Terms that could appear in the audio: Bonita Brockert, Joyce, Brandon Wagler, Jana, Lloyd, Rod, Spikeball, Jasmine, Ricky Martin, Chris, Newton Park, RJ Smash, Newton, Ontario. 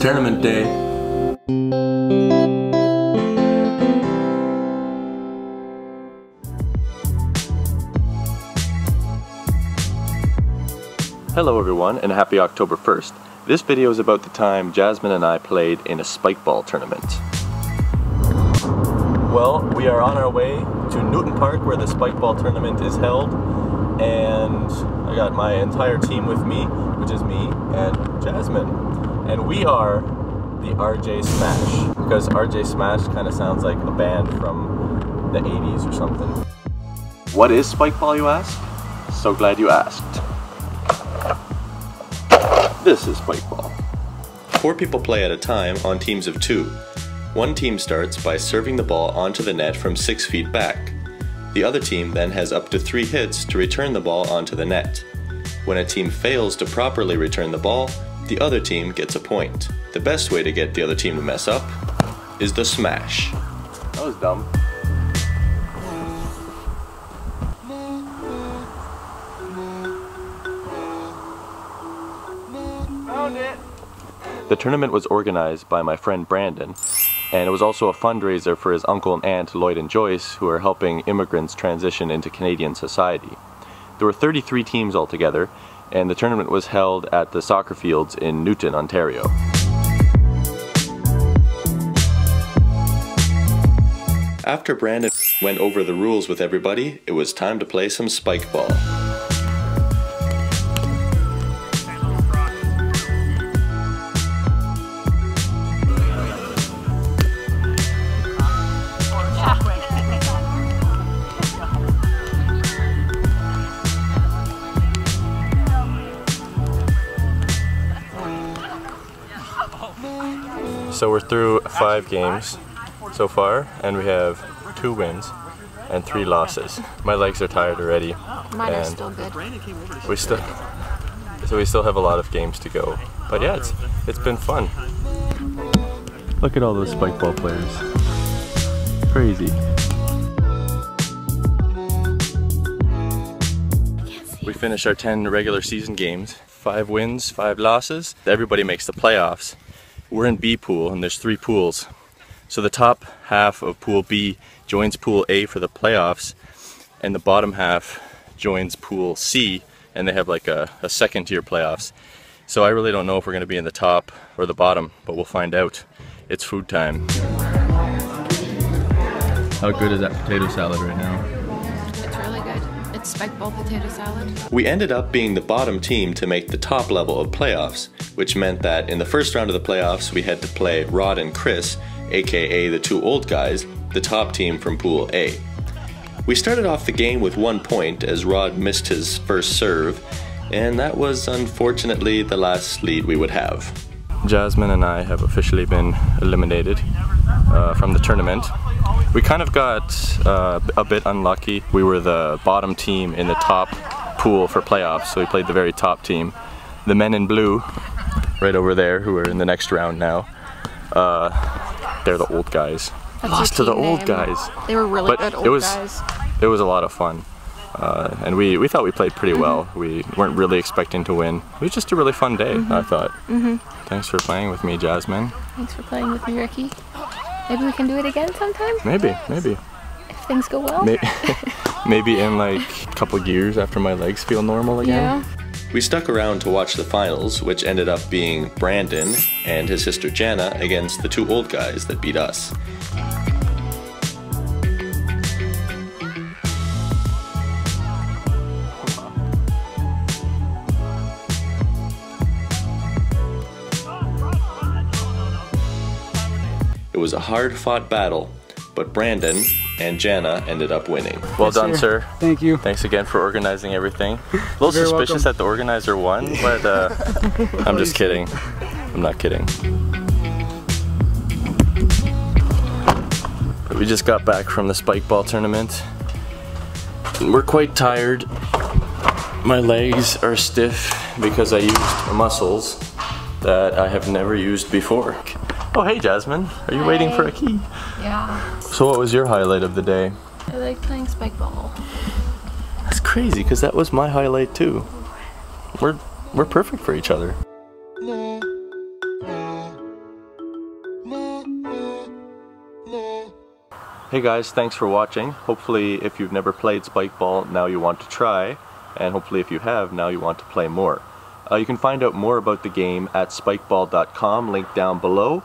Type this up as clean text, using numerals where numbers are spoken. tournament day. Hello everyone, and happy October 1st. This video is about the time Jasmine and I played in a spikeball tournament. Well, we are on our way to Newton Park where the spikeball tournament is held, and I got my entire team with me, which is me and Jasmine. And we are the RJ Smash, because RJ Smash kind of sounds like a band from the 80s or something. What is spikeball, you ask? So glad you asked. This is spikeball. 4 people play at a time on teams of 2. One team starts by serving the ball onto the net from 6 feet back. The other team then has up to 3 hits to return the ball onto the net. When a team fails to properly return the ball, the other team gets a point. The best way to get the other team to mess up is the smash. That was dumb. Found it! The tournament was organized by my friend Brandon, and it was also a fundraiser for his uncle and aunt, Lloyd and Joyce, who are helping immigrants transition into Canadian society. There were 33 teams altogether, and the tournament was held at the soccer fields in Newton, Ontario. After Brandon went over the rules with everybody, it was time to play some spikeball. So we're through 5 games so far, and we have 2 wins and 3 losses. My legs are tired already. Mine are still good. We still have a lot of games to go. But yeah, it's been fun. Look at all those spikeball players. Crazy. We finished our 10 regular season games. 5 wins, 5 losses. Everybody makes the playoffs. We're in B pool, and there's 3 pools. So the top half of pool B joins pool A for the playoffs, and the bottom half joins pool C, and they have like a second tier playoffs. So I really don't know if we're gonna be in the top or the bottom, but we'll find out. It's food time. How good is that potato salad right now? It's really good. It's spikeball potato salad. We ended up being the bottom team to make the top level of playoffs, which meant that in the first round of the playoffs we had to play Rod and Chris, aka the 2 old guys, the top team from Pool A. We started off the game with 1 point as Rod missed his first serve, and that was unfortunately the last lead we would have. Jasmine and I have officially been eliminated from the tournament. We kind of got a bit unlucky. We were the bottom team in the top pool for playoffs, so we played the very top team. The men in blue, right over there, who are in the next round now. They're the old guys. Lost to the old guys. They were really good old guys. It was a lot of fun. And we thought we played pretty well. We weren't really expecting to win. It was just a really fun day, I thought. Thanks for playing with me, Jasmine. Thanks for playing with me, Ricky. Maybe we can do it again sometime? Maybe, maybe. If things go well? Maybe in like a couple of years after my legs feel normal again. Yeah. We stuck around to watch the finals, which ended up being Brandon and his sister Jana against the 2 old guys that beat us. It was a hard-fought battle, but Brandon and Jana ended up winning. Well done, sir. Thank you. Thanks again for organizing everything. A little suspicious that the organizer won, but I'm just kidding. I'm not kidding. But we just got back from the spikeball tournament. We're quite tired. My legs are stiff because I used muscles that I have never used before. Oh, hey Jasmine, are you waiting for a key? Yeah. So what was your highlight of the day? I like playing spikeball. That's crazy, because that was my highlight too. We're perfect for each other. Hey guys, thanks for watching. Hopefully if you've never played Spikeball, now you want to try, and hopefully if you have, now you want to play more. You can find out more about the game at spikeball.com, link down below.